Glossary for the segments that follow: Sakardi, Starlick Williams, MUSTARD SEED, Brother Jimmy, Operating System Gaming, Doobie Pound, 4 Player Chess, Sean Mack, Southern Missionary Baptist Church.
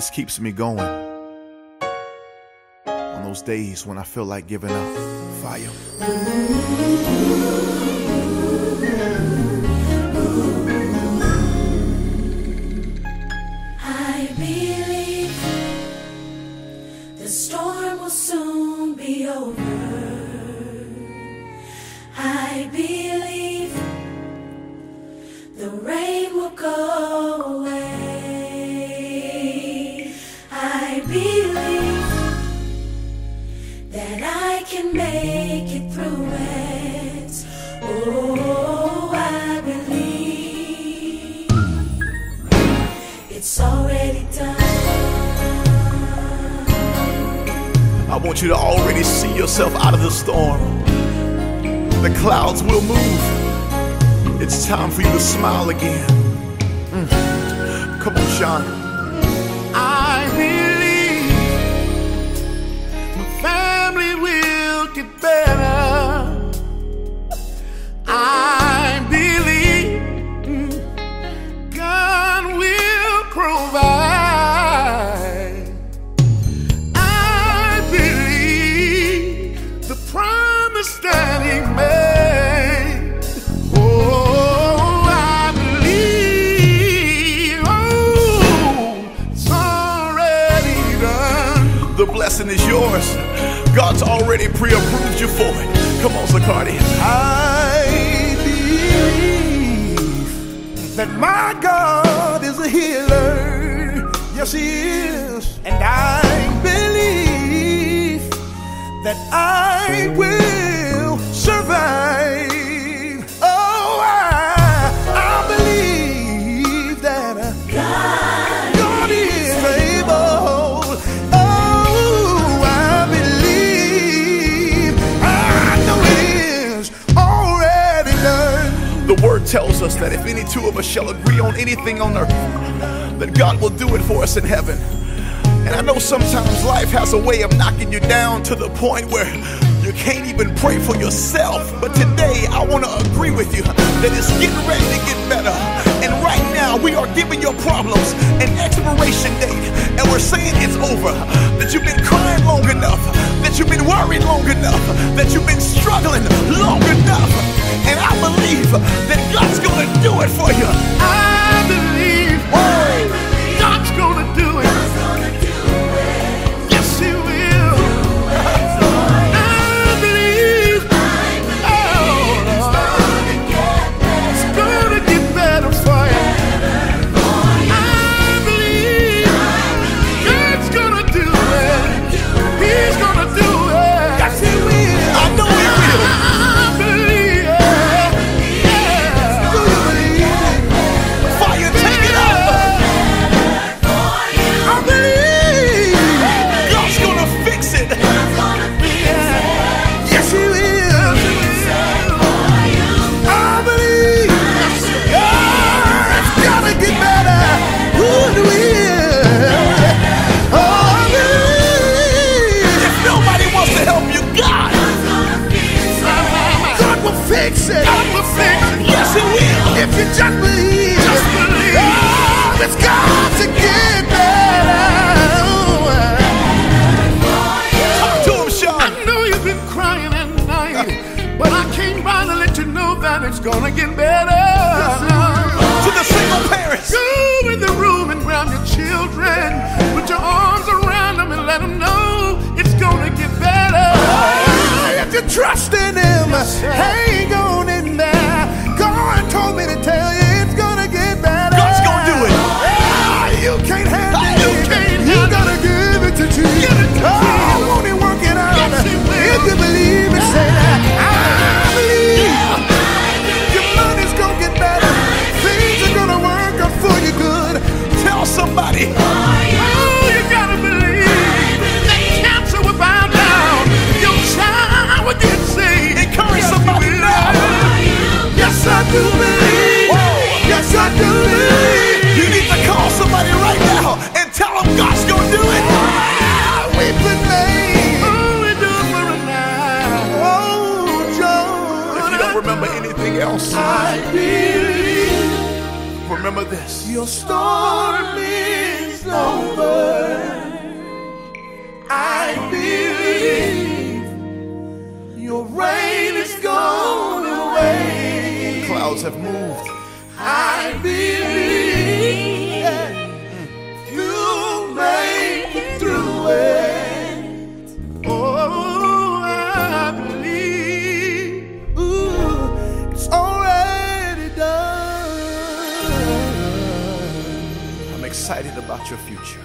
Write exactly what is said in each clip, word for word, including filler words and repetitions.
This keeps me going on those days when I feel like giving up. Fire. I want you to already see yourself out of the storm. The clouds will move. It's time for you to smile again. Mm. Come on, Sean. I believe my family will get better. I believe God will provide. Is yours. God's already pre-approved you for it. Come on, Sakardi. I believe that my God is a healer. Yes, He is. And I believe that I will survive. Oh, I, I believe that God, God is able. The word tells us that if any two of us shall agree on anything on earth, that God will do it for us in heaven. And I know sometimes life has a way of knocking you down to the point where you can't even pray for yourself. But today I want to agree with you that it's getting ready to get better. And right now we are giving your problems an expiration date. And we're saying it's over. That you've been crying long enough. That you've been worried long enough. That you've been struggling long enough. And I believe that God's gonna do it for you. I believe, I believe God's gonna do it. God's gonna do it. Yes, He will. I believe, I believe oh, it's gonna get better. It's gonna get better for you. Better for you. I believe, I believe God's gonna do it. He's gonna do it. Yes, He will. I know He will. If you just believe, just believe. Oh, it's got to get better. Talk to him, Sean. I know you've been crying at night, but I came by to let you know that it's gonna get better. To the single parents, go in the room and grab your children, put your arms around them and let them know it's gonna get better. Oh, if you trust in Him, yes, hang on in there. God told me to tell you it's gonna get better. God's gonna do it. Ah, you can't handle it. You can't. You gotta give it to Jesus. Give it to Jesus. Oh, won't He work it out? Yes, He will. If you believe it, say that. I believe. Yeah. Your money's gonna get better. Things are gonna work out for you good. Tell somebody. Oh, you gotta believe. That cancer will bow down. Your child will get saved. Encourage somebody now. Yes, I do believe. Whoa. Yes, I do believe. You need to call somebody right now and tell them God's gonna do it. Ah, we've been made. Oh, we do for a night. Oh, John. If you don't remember anything else, I believe. Remember this. Your storm is is over. I believe your rain is gone away. Clouds have moved. I believe that you make it through it. Oh, I believe. Ooh, it's already done. I'm excited about your future.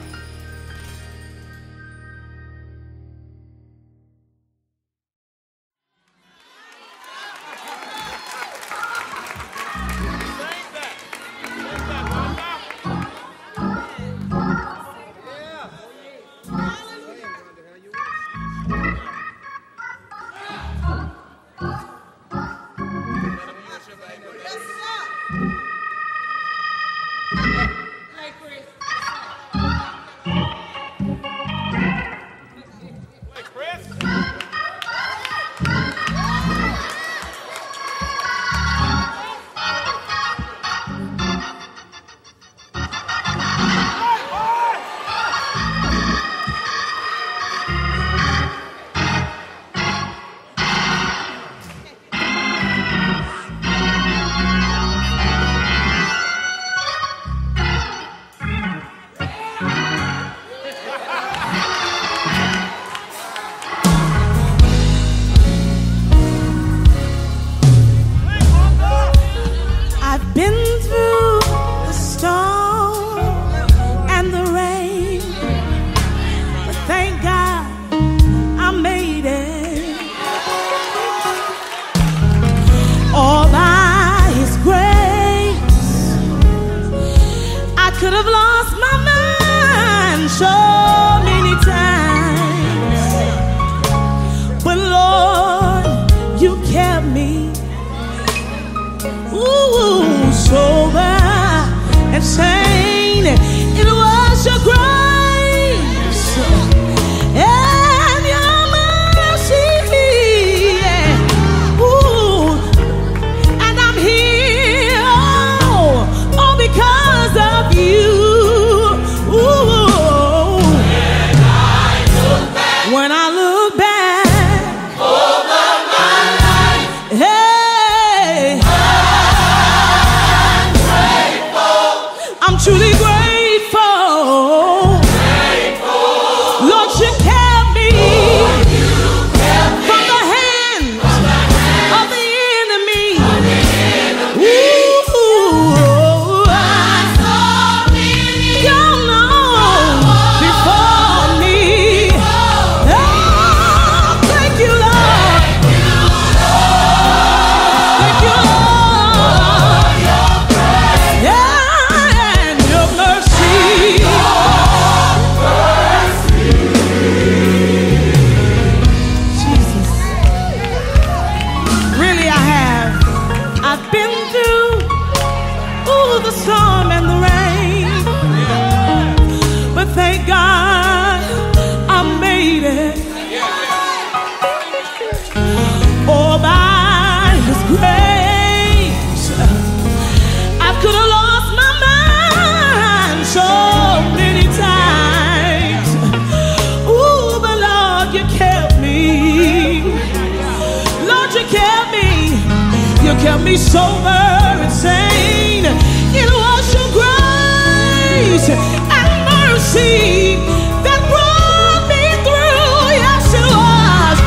Kept me sober and sane. It was your grace and mercy that brought me through. Yes, it was.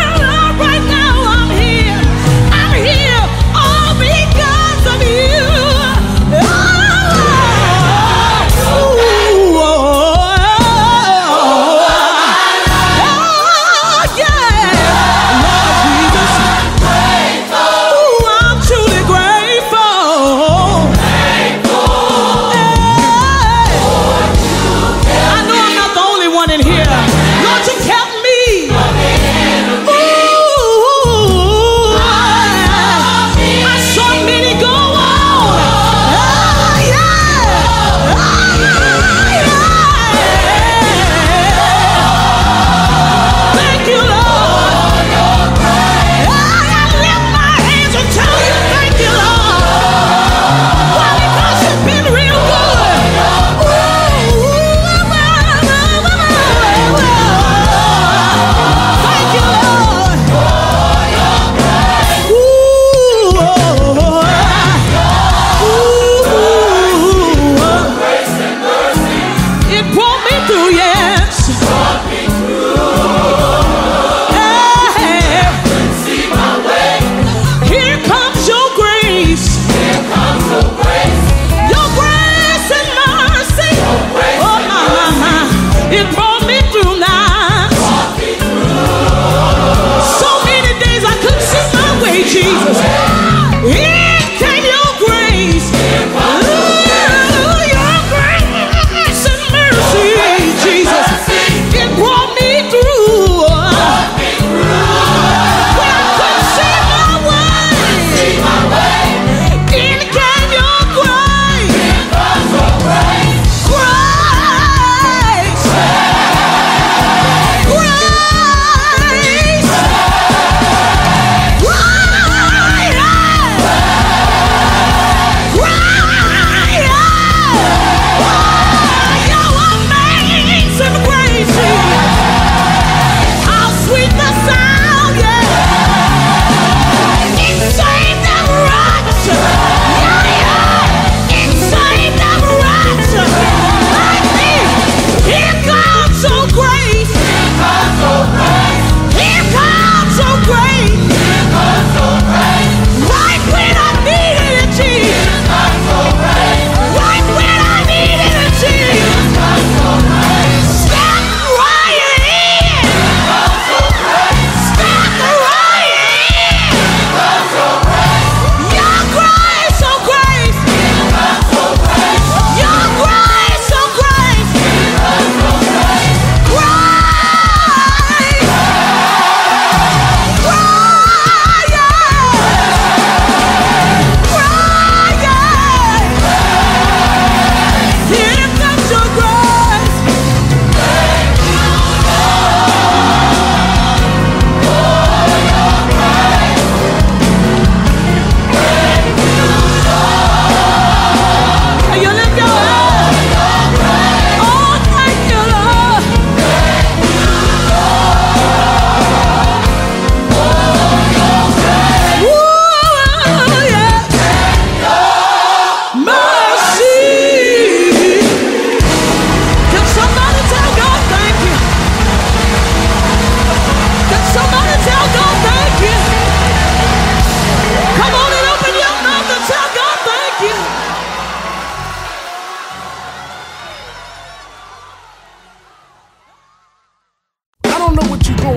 And right now I'm here. I'm here all because of you. Oh, oh, oh, yeah.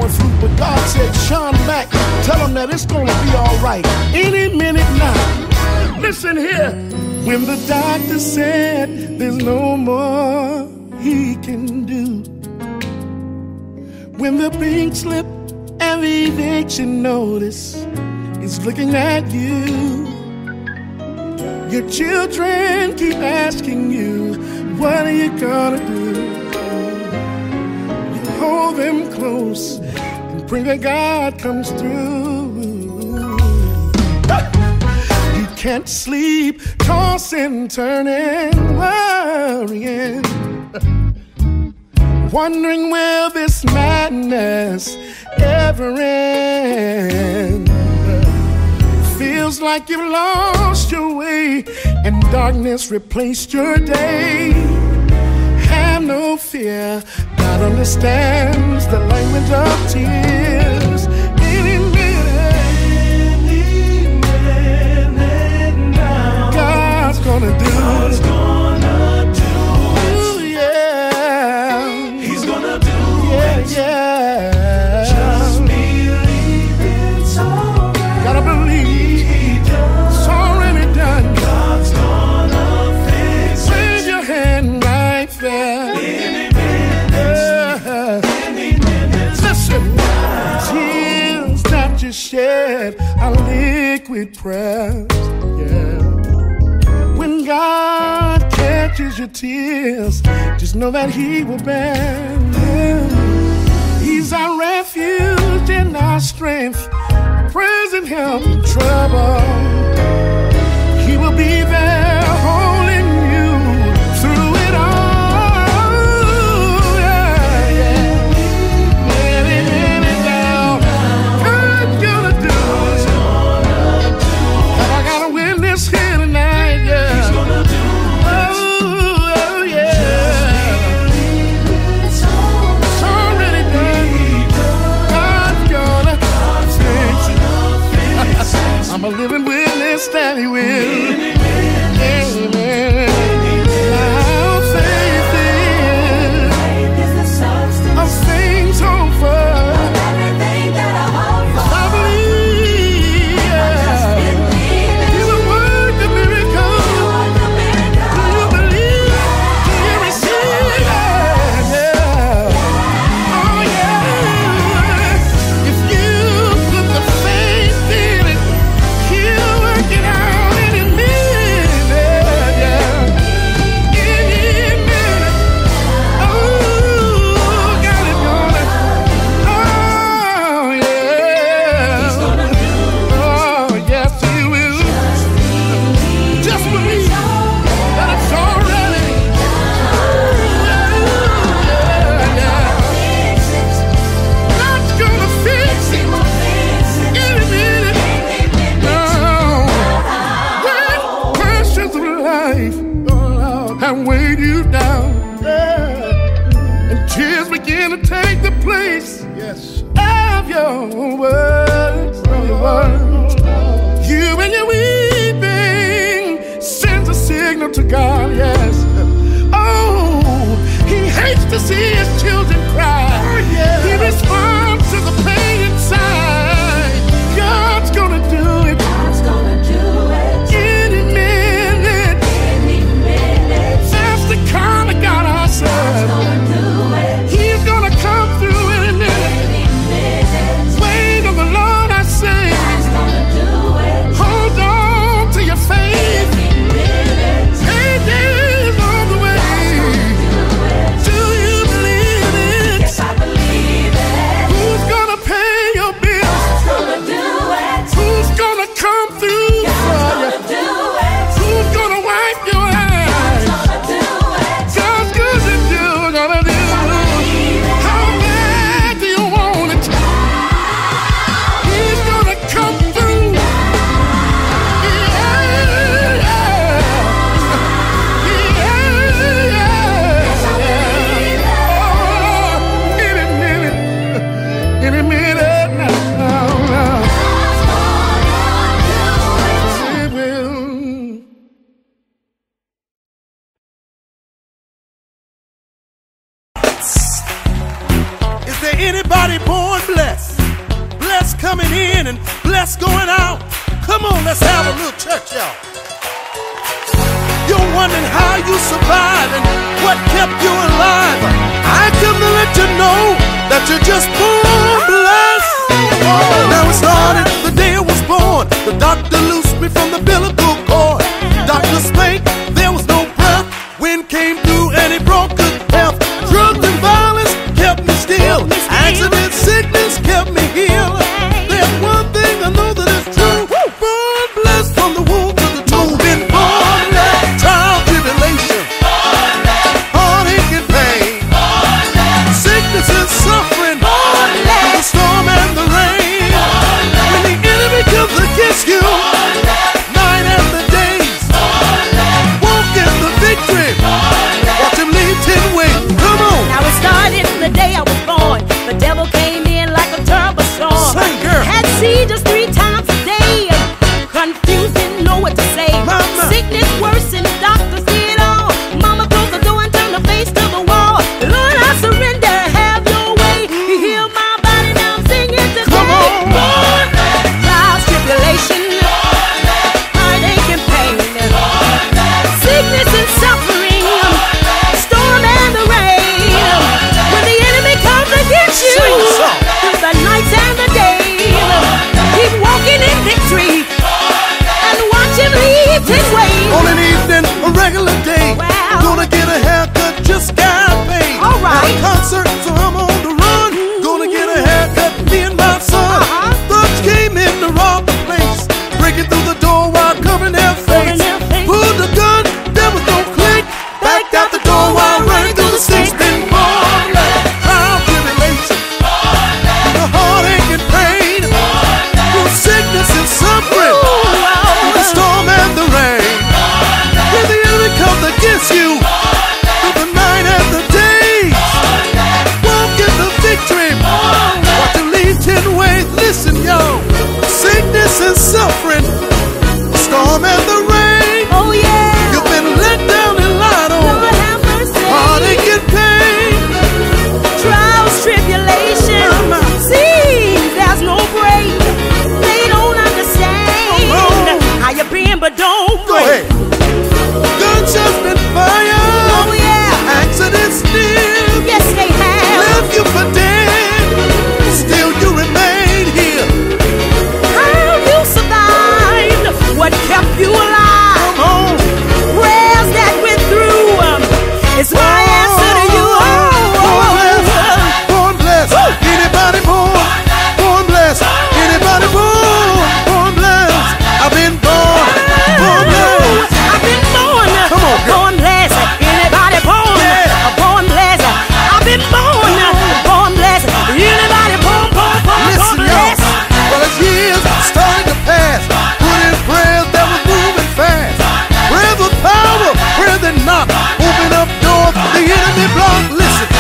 the fruit, but God said, Sean Mack, tell him that it's gonna be all right any minute now. Listen here. When the doctor said there's no more he can do, when the pink slip and the eviction notice is looking at you, your children keep asking you, what are you gonna do? You hold them close and pray that God comes through. You can't sleep, tossing, turning, worrying, wondering will this madness ever end? Feels like you've lost your way and darkness replaced your day. Have no fear, God understands the language of tears. Any minute, any minute now, God's gonna do, God's gonna do it. Ooh, yeah. He's gonna do, yeah, it. Yeah. Shed our liquid prayers, yeah. When God catches your tears, just know that He will bear them. He's our refuge and our strength, present help in trouble. He will be there holding you through it all. Yeah, yeah. Let it a living witness that He will. Amen. Our faith is, our faith's over. I believe, yeah. You will work the miracle. Do you believe? Do you receive it? Yeah. Oh yeah. If you put the faith in it, Is there anybody born blessed? Blessed coming in and blessed going out. Come on, let's have a little church, y'all. You're wondering how you survived and what kept you alive. I come to let you know that you're just born blessed. Oh, now it started the day I was born. The doctor loosed me from the biblical cord. Doctor spake, there was no breath. Wind came through and it brought good health. Drugs and violence kept me still. Accident, sickness kept me healed. There's one thing I know that is true. Born blessed from the womb to the tomb. Been born blessed. Trial, tribulation. Born blessed. Heartache and pain. Born blessed. Sickness and suffering. Born blessed. The storm and the rain. Born blessed. When the enemy comes against you. Born blessed. Night and the days. Born blessed. Walk in the victory. Born blessed. Watch him lead ten ways. Come on. Now it started the day I was born. The devil came in like a turbo storm. Same girl. Had seed just three times a day. Confused, didn't know what to say. Mama. Sickness worse than the doctor see it all. Mama closed the door and turned her face to the wall. Lord, I surrender, have your way. You heal my body, now I'm singing today. Come on. Born blessed. Trials, tribulation. Born blessed. Heartache and pain. Born blessed. Sickness and suffering. Born blessed. Storm and the rain. Born blessed. When the enemy comes against you. Through the nights and the days. Born blessed. Keep walking in victory. On an evening, a regular day, well, gonna get a haircut, just got paid. All right. At a concert, so I'm on the run. Ooh. Gonna get a haircut, me and my son. Uh-huh. Thugs came in to rob the place, breaking through the door while covering their face. Pulled the gun, there was no click. Backed out the door while running through the sticks. Been born blessed. Trial, tribulation. Born blessed. The heartache and pain. Born blessed. Through sickness and suffering. Ooh. Storm and the rain. When the enemy comes against you, through the night and the days, walk in the victory. Watch him lead ten ways. Listen, y'all. Sickness and suffering, the storm and the rain. Oh yeah. You've been let down and lied on. Lord have mercy. Heartache and pain. Trials, tribulation. See, there's no break. They don't understand. Oh, no. How you been, but don't go break. Ahead. Gunshots and fire. Oh yeah. Accidents near. Yes they have. Left you for dead. Still you remain here. How you survived? What kept you alive? Come on. Prayers that went through. Um, it's my oh, answer to you. Oh, oh, born blessed. Oh. Born blessed. Ooh. Anybody born? Born blessed. Anybody born? Born blessed. I've been born.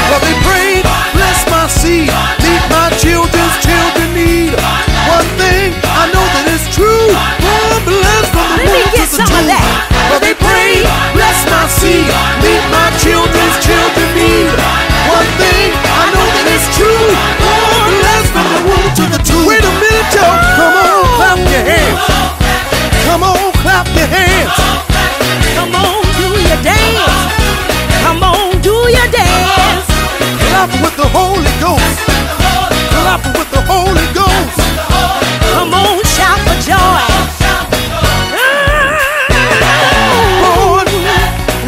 Lord, they pray, bless my seed, meet my children's children need. One thing I know that is true, born blessed from the womb to the tomb. Lord, they pray, bless my seed, meet my children's children need. One thing I know that is true, born blessed from the womb to the tomb. Wait a minute, y'all, come on, clap your hands. Come on, clap your hands. Come on, do your dance. Come on, do your dance. Clap with the Holy Ghost. Clap with the Holy Ghost. Come on, shout for joy.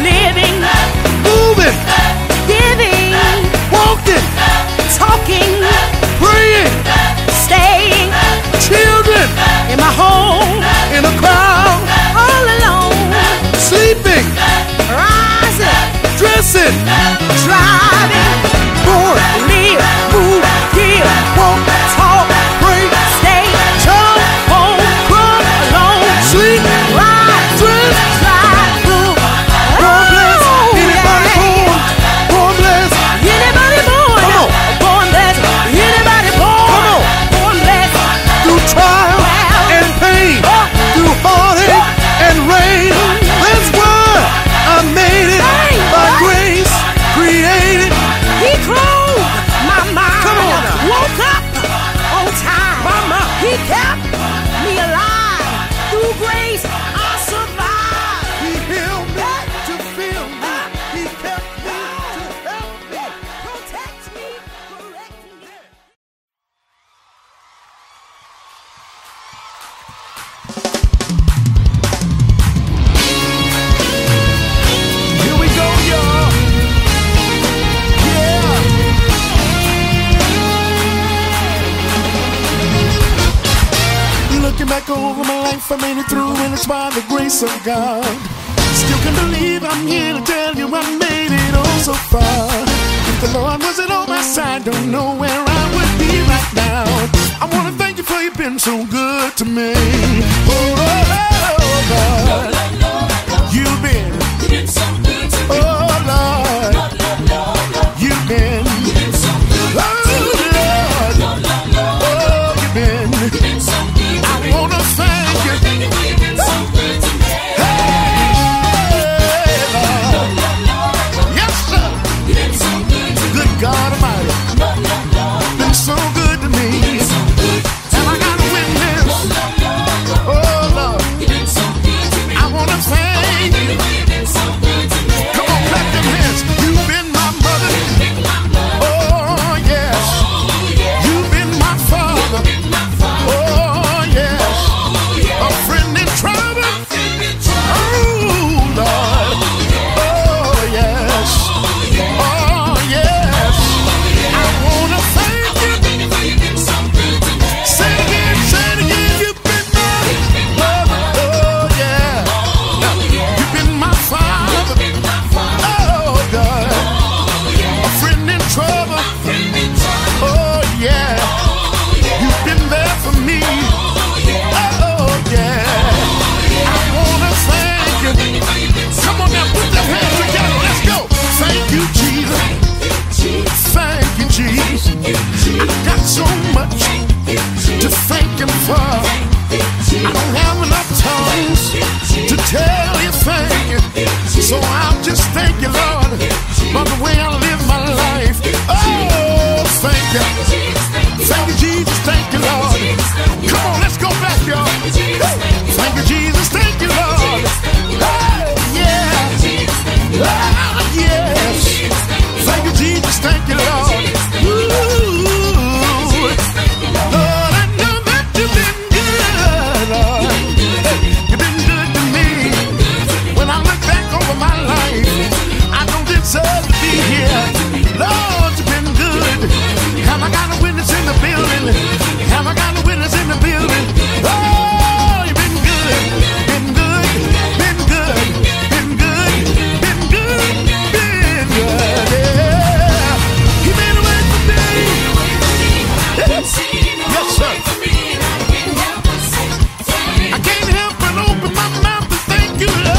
Born, living, moving, giving, walking, talking, praying, staying, children in my home, in a crowd, all alone, sleeping, rising, dressing, driving, born, live, move, give, walk, talk, pray, stay, jump, home, run, alone, sleep, ride, dress, fly, move. Born blessed, anybody born? Born blessed, anybody born? Come on. Born blessed, anybody born? Come on. Born blessed, through trial well, and pain, oh, through heartache oh, and rain. That's why I made it. By grace, cycle over my life, I made it through, and it's by the grace of God. Still can't believe I'm here to tell you I made it all so far. If the Lord wasn't on my side, don't know where I would be right now. I want to thank you for you've been so good to me. Oh, oh, oh God, you've been, oh Lord, you've been, oh Lord, oh you've been. I want to thank you. God Almighty, been so good to me, and I got a witness, oh Lord, I want to thank you. Come on, clap them hands. You've been my mother, oh yes, you've been my father, oh yes, a friend in trouble, oh Lord, oh yes, oh yes. So I'll just thank you, Lord, for the way I live my life. Oh, thank you. Thank you, Jesus. Thank you, Lord. Come on, let's go back, y'all. Thank you, Jesus. Thank you, Lord. Oh, yeah. Oh, yes. Thank you, Jesus. Thank you, Lord. Ooh. Lord, I know that you've been good, Lord. You've been good to me. When I look my life, I don't deserve to be here. Lord, you've been good. Have I got a witness in the building? Have I got a witness in the building? Oh, you've been good, been good, been good, been good, been good, been good. Yeah, he made a way for me. Yes, yes sir. I can't help but open my mouth to thank you, Lord.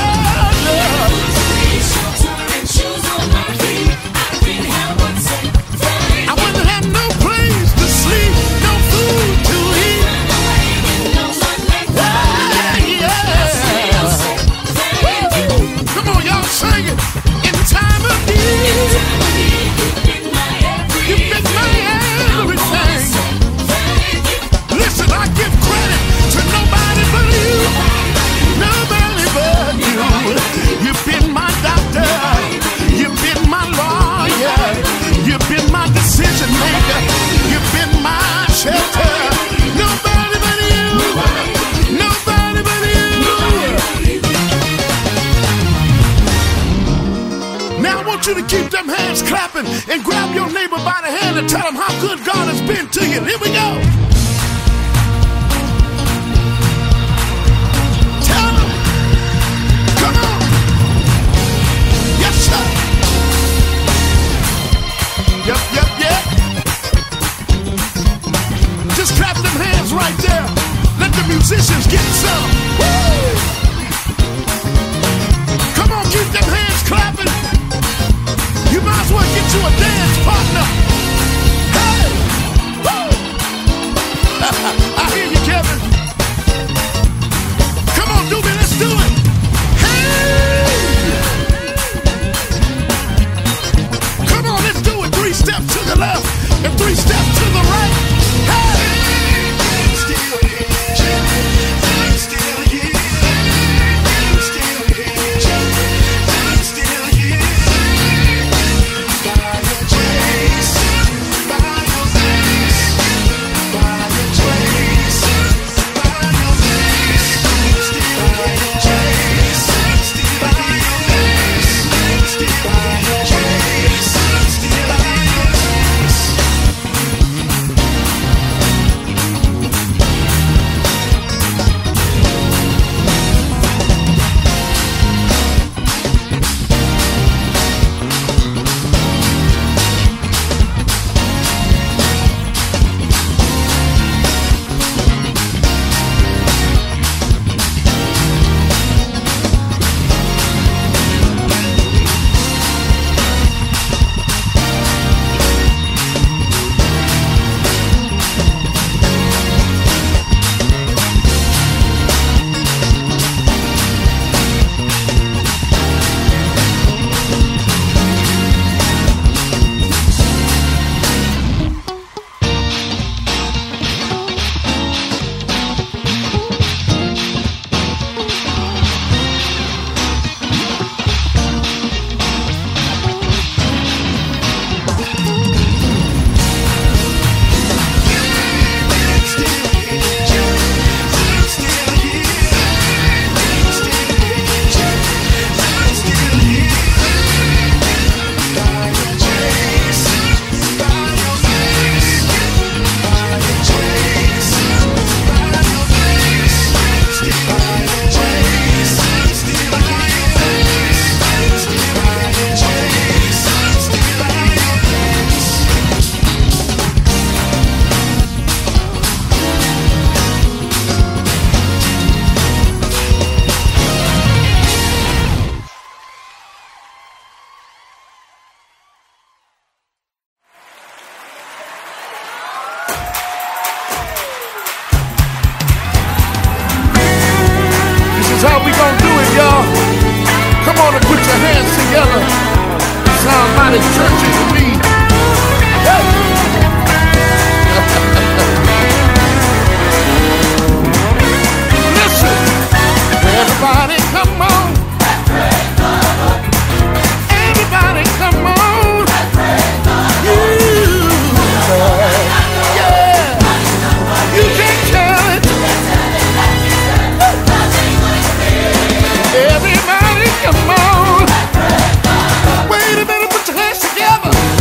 Clapping and grab your neighbor by the hand and tell him how good God has been to you. Here we go. Tell him. Come on. Yes, sir. Yep, yep, yep. Just clap them hands right there. Let the musicians get some. Woo! Come on, keep them hands clapping. You might as well get you a dance partner. Hey! Woo! I hear you, Kevin. Come on, Doobie, let's do it. Hey! Come on, let's do it. Three steps to the left and three steps to the right. Hey! I'm still here. I'm still here. together. Somebody church is me. Hey. Listen, everybody come on. Everybody come on. You. Everybody, come on. Wait a minute, put your hands together.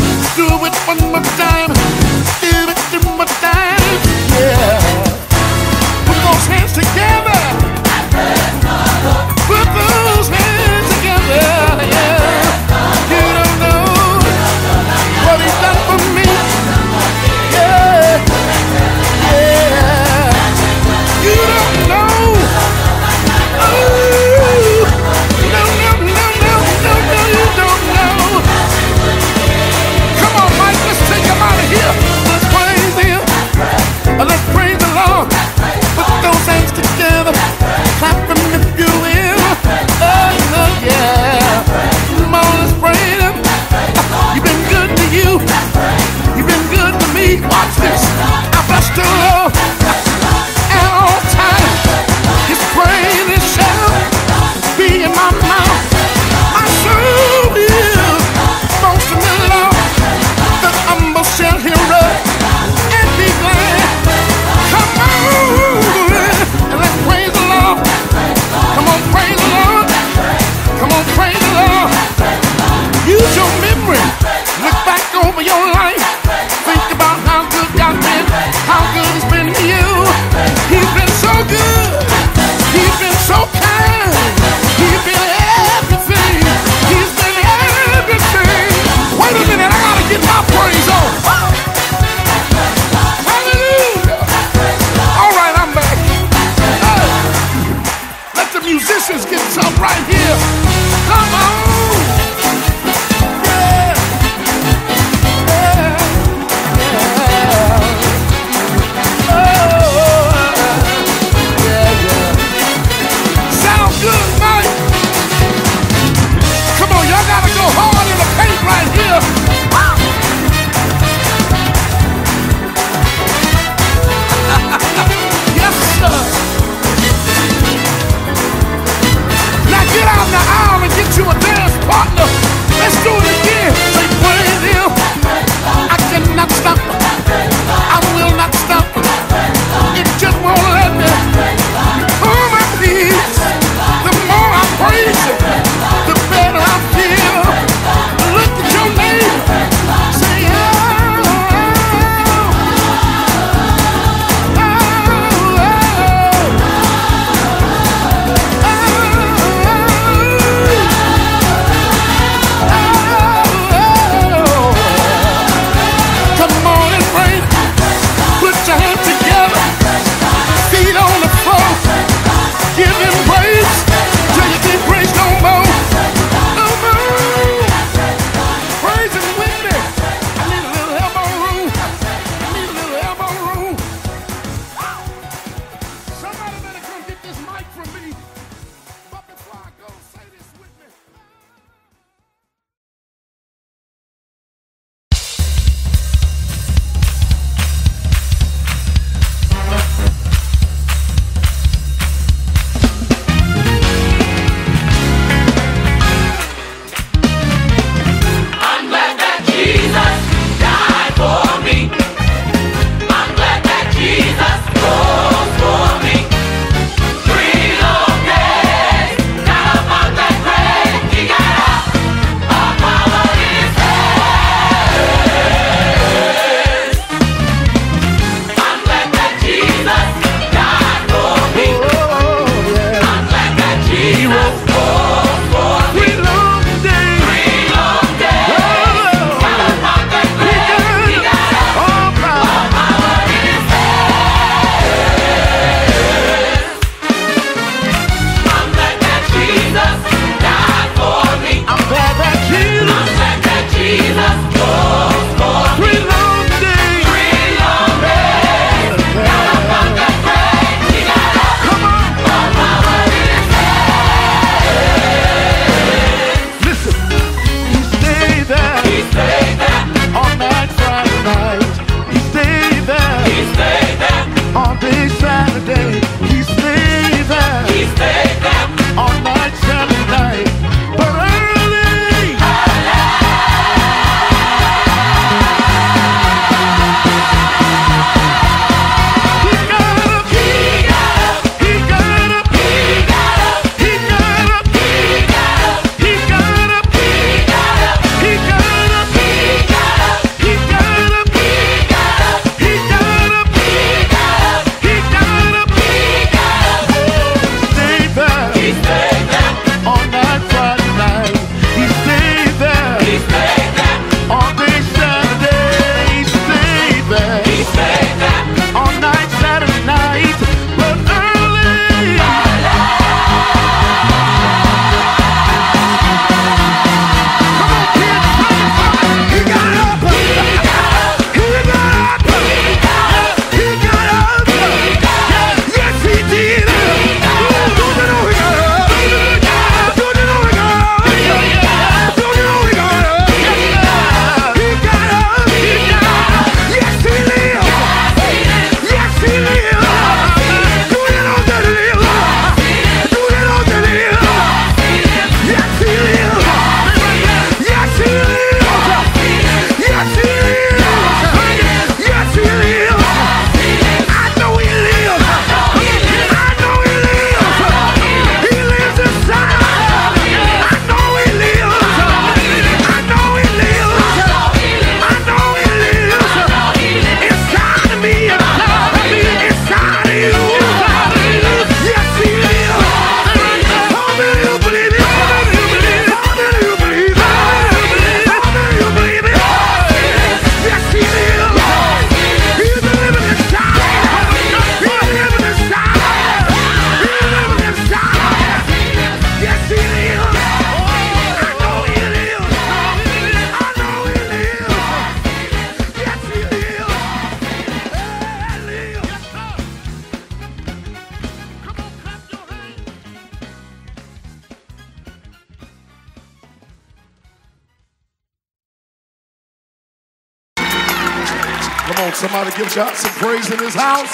Come on, somebody give God some praise in his house.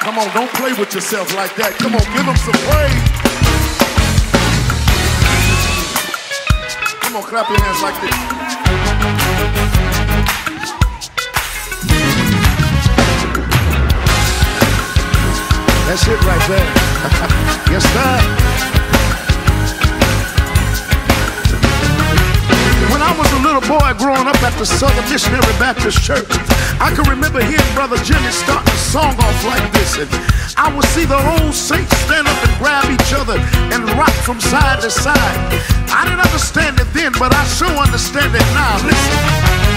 Come on, don't play with yourself like that. Come on, give him some praise. Come on, clap your hands like this. That's it right there. Yes, sir. When I was a little boy growing up at the Southern Missionary Baptist Church, I can remember hearing Brother Jimmy start the song off like this. And I would see the old saints stand up and grab each other and rock from side to side. I didn't understand it then, but I sure understand it now. Listen.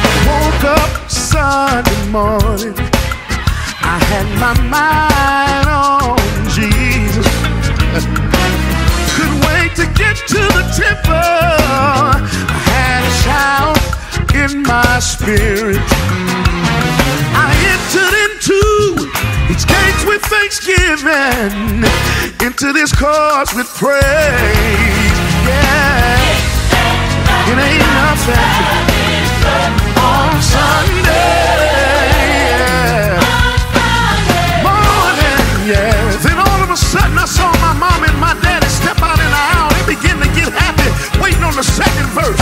I woke up Sunday morning. I had my mind on Jesus. Couldn't wait to get to the temple. I had a shout in my spirit. I entered into its gates with thanksgiving, into this course with praise. Yeah, it ain't nothing on Sunday. Sudden, I saw my mom and my daddy step out in the aisle. They begin to get happy, waiting on the second verse.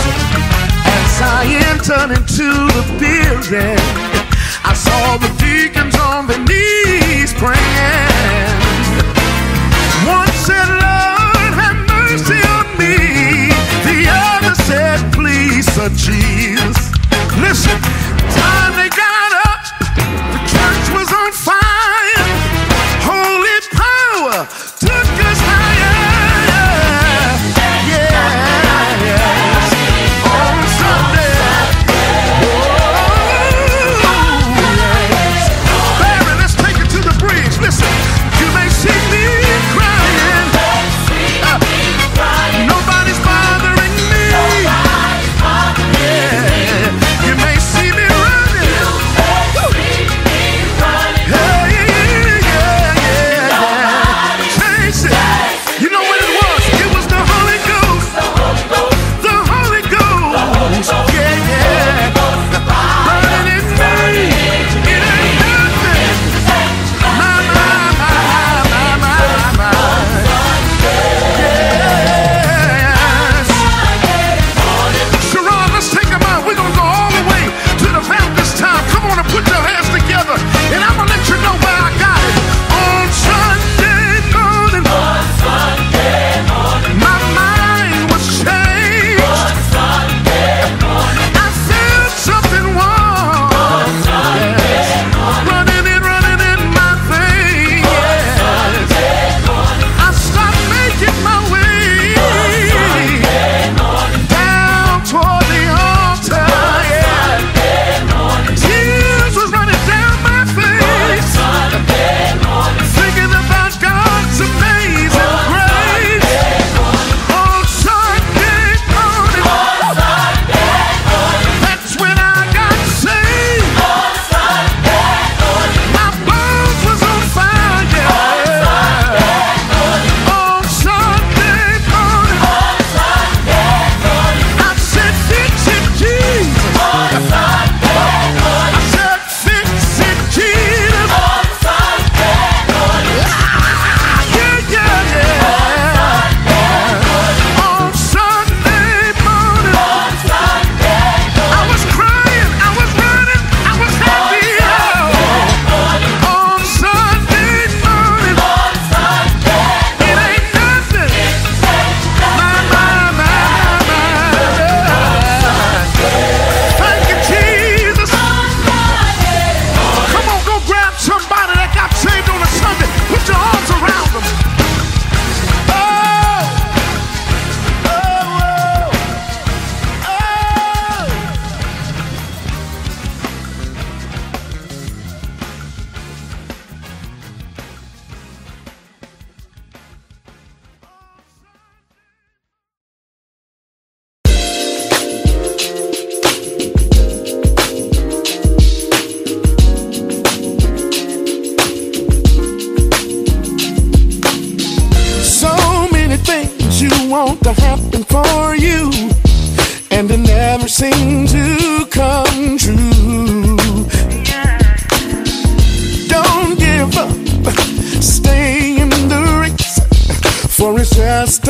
As I entered into the building, I saw the deacons on their knees praying. One said, Lord, have mercy on me. The other said, please, Sir Jesus. Listen, time they got up, the church was on fire.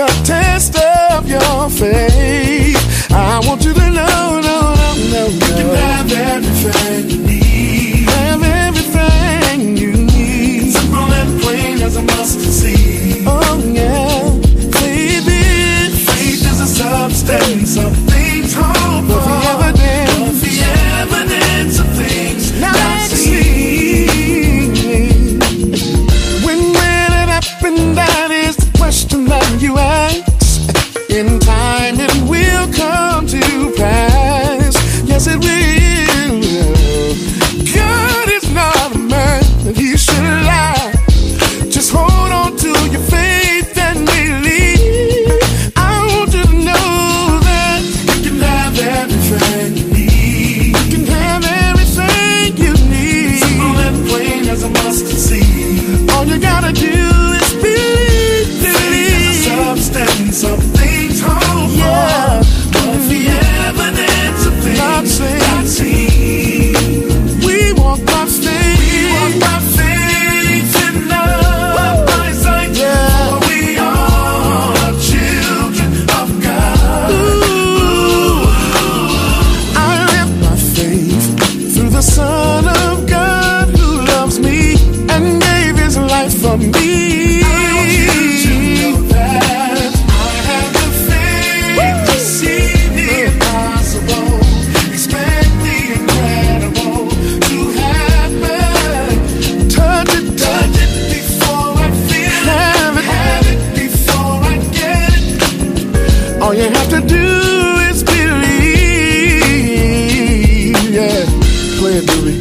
the test of your faith. I want you to know, no, no, no, no. You can have everything you need. Have everything you need. Simple and plain as a mustard seed. Oh, yeah. Faith is. Faith is a substance of things hoped for. The evidence. The evidence of things not, not seen. When will it happen? That is the question that you ask. In time it will come to pass. Yes, it will. God is not a man that he should lie. Just hold on to your faith and believe. I want you to know that you can have everything you need. You can have everything you need. Simple and plain as a mustard seed. All you gotta do is believe. Believe is a substance of things hoped for. Yeah. But the evidence of things not seen. Not seen. We walk by faith. We walk by faith and not by sight. For we are children of God. Ooh. I live by faith through the Son of God who loves me and gave his life for me. I want you to know that I have the faith to see the impossible, expect the incredible to happen. Touch it, touch it before I feel Have it, it. have it before I get it. All you have to do is believe. Yeah, go ahead, Ruby.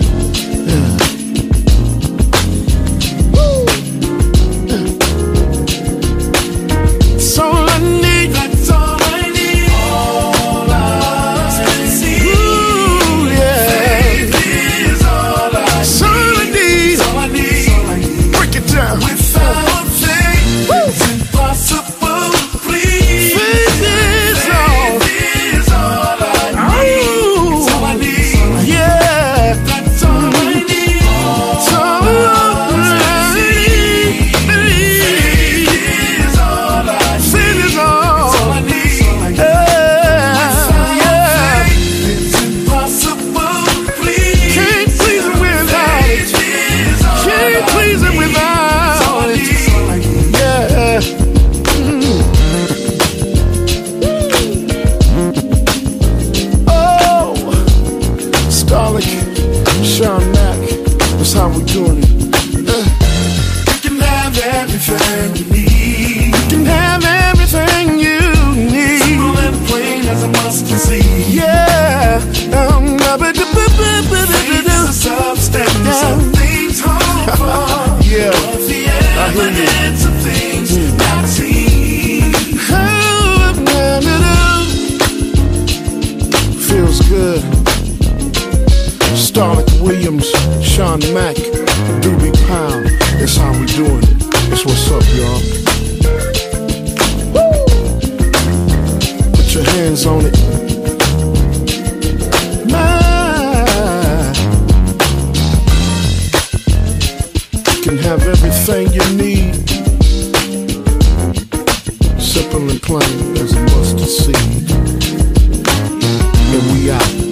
So I need, that's all I need. All I can see. Ooh, yeah. Faith is all I So I need. All I need. Break it down. Without faith, Woo. it's impossible to please. Faith is all. Faith is all I need. Ooh. It's all I need. Yeah. That's all I need. All So I need. Faith is all I need. Sin is all. It's all I need. Yeah. Yeah. It's impossible to please. Can't please him without it. Faith is all Can't I please him need. It's all without I it. need. Yeah. Oh, Starlick, Sean Mack, that's how we're doing it. You can have everything you need. You can have everything you need. Simple and plain as a mustard seed. Yeah. Um, uh, but- but- but- but- but- Faith is a substance of things hoped for. Yeah. But the hear you. evidence of things not seen. Oh, na- na- na. Feels good. Starlick Williams, Sean Mack, Doobie Pound. That's how we doing it. That's what's up, y'all. Put your hands on it. My. You can have everything you need. Simple and plain as a mustard seed. And we out.